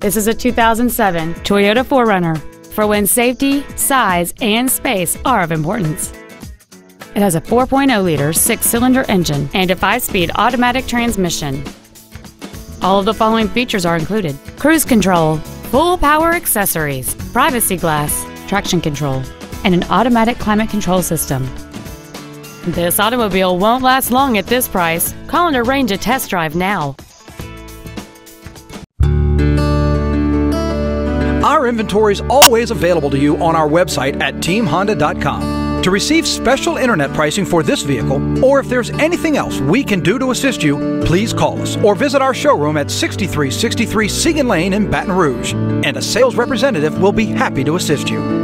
This is a 2007 Toyota 4Runner for when safety, size, and space are of importance. It has a 4.0-liter six-cylinder engine and a 5-speed automatic transmission. All of the following features are included: cruise control, full power accessories, privacy glass, traction control, and an automatic climate control system. This automobile won't last long at this price. Call and arrange a test drive now. Our inventory is always available to you on our website at TeamHonda.com. To receive special internet pricing for this vehicle, or if there's anything else we can do to assist you, please call us or visit our showroom at 6363 Siegen Lane in Baton Rouge, and a sales representative will be happy to assist you.